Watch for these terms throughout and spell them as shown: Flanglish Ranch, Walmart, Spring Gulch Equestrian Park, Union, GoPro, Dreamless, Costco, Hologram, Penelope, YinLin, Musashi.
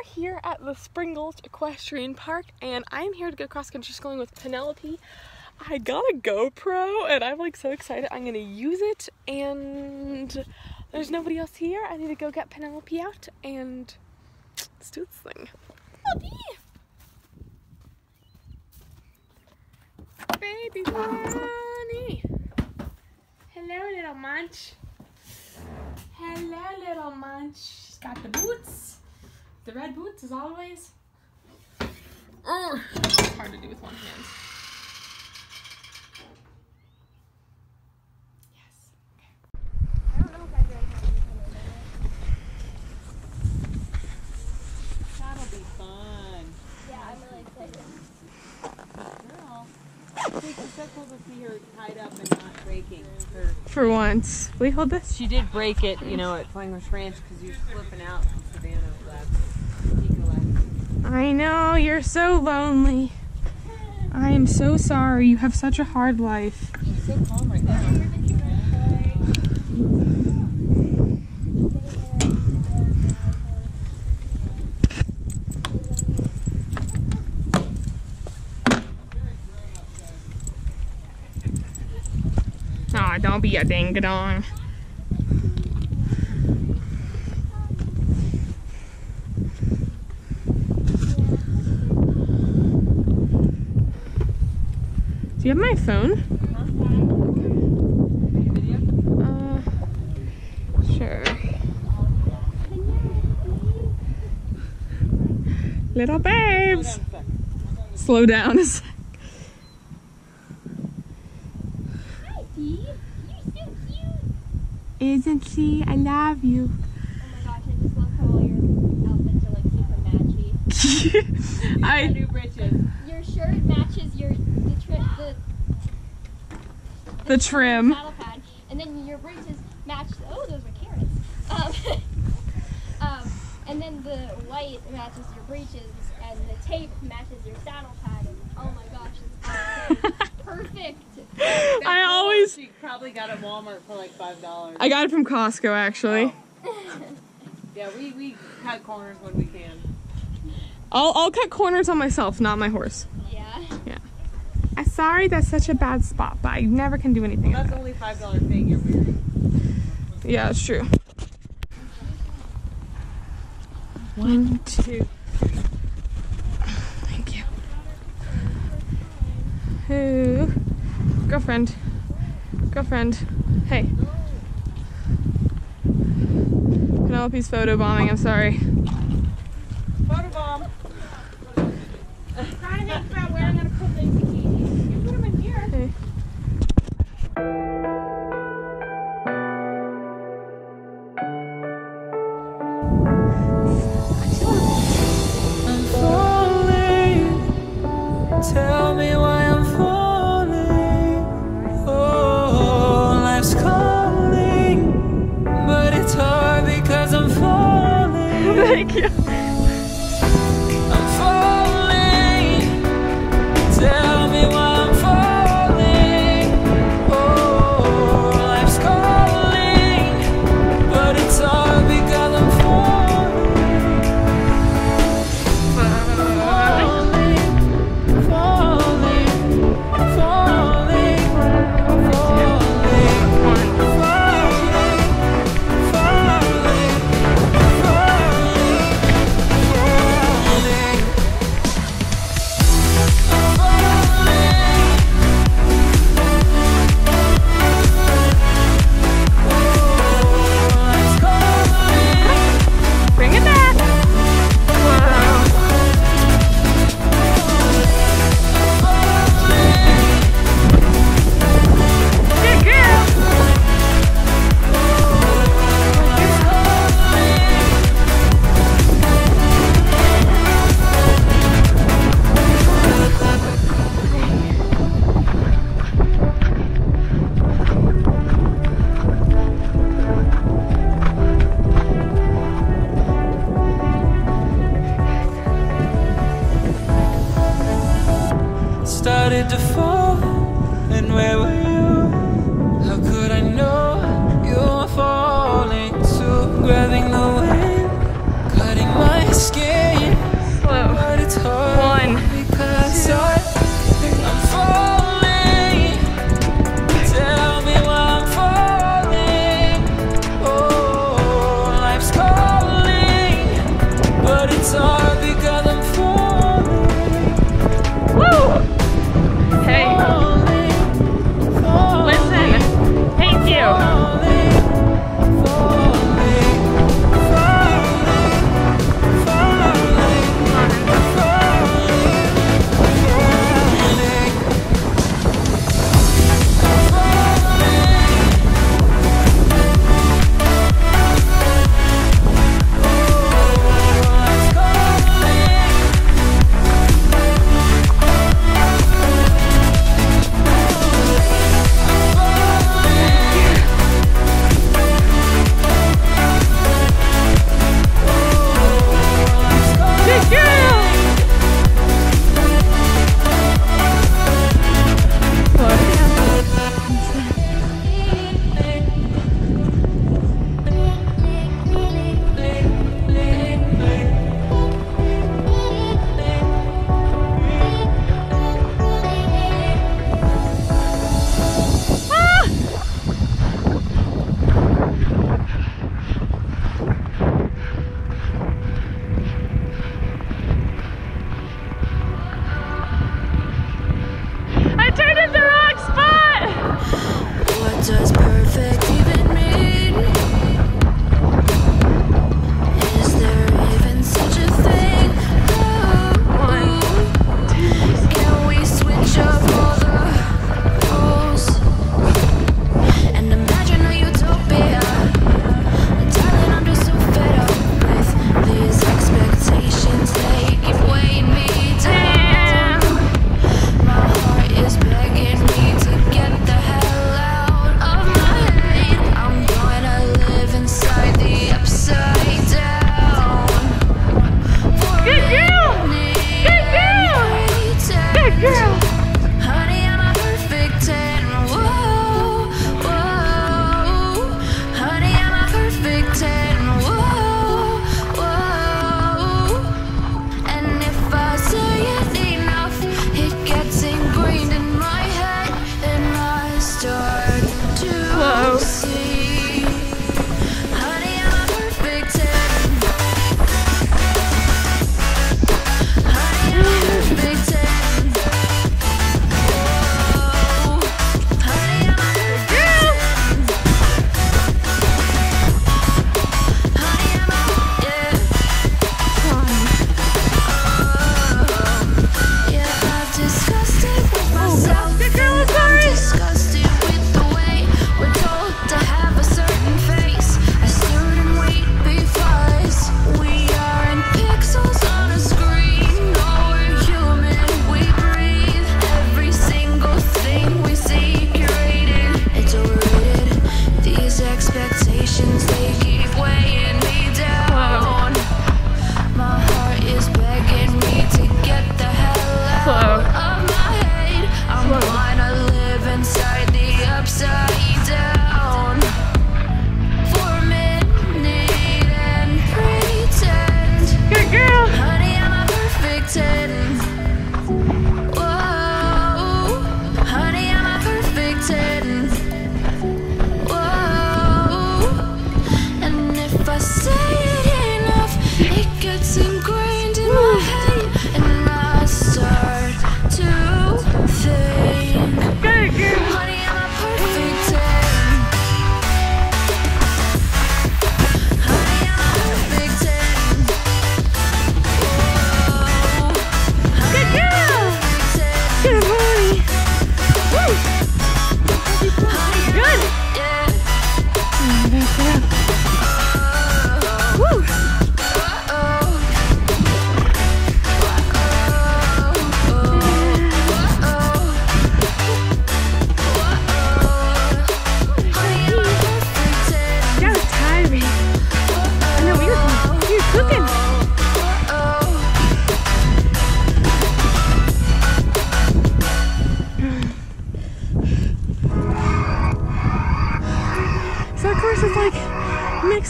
are here at the Spring Gulch Equestrian Park, and I'm here to go cross-country schooling with Penelope. I got a GoPro, and I'm like so excited. I'm gonna use it, and there's nobody else here. I need to go get Penelope out, and let's do this thing. Penelope! Baby bunny! Hello, little munch. Hello, little munch. She's got the boots. The red boots, as always. Oh, it's hard to do with one hand. For once. We hold this? She did break it, you know, at Flanglish Ranch because you're flipping out from Savannah left. I know, you're so lonely. I am so sorry. You have such a hard life. She's so calm right now. Don't be a ding-a-dong. Do you have my phone? Sure. Little babes. Slow down a sec. Isn't she? I love you. Oh my gosh, I just love how all your outfits are like super matchy. I do britches. Your shirt matches your the trim saddle pad, and then your britches match. Oh, those were carrots. And then the white matches your breeches, and the tape matches your saddle pad. And oh my gosh, it's all the same. Perfect. I always. She probably got it at Walmart for like $5. I got it from Costco actually. Oh. Yeah, we cut corners when we can. I'll cut corners on myself, not my horse. Yeah. Yeah. I'm sorry that's such a bad spot, but I never can do anything. Well, that's only $5 thing you're wearing. Yeah, it's true. 1, 2. Thank you. Who? Girlfriend. Girlfriend. Hey. Penelope's photobombing, I'm sorry. Photobomb. Trying to think about where I'm gonna put these bikinis. You put them in here. Hey. Thank you. I'm falling. Tell me why I'm falling. Oh, life's calling, but it's all because I'm falling. Falling, falling, falling, falling, falling, falling.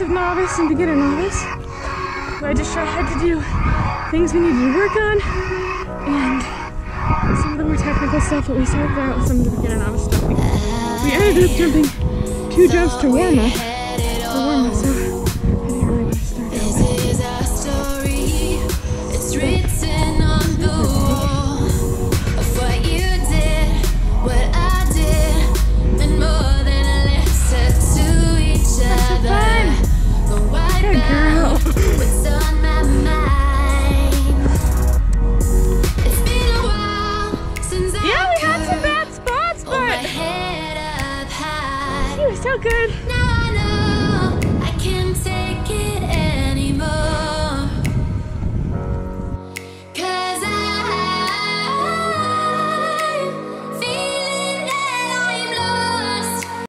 Of novice and beginner novice, where I just tried to do things we needed to work on and some of the more technical stuff, but we started out with some of the beginner novice stuff. We ended up jumping 2 jumps to warm up.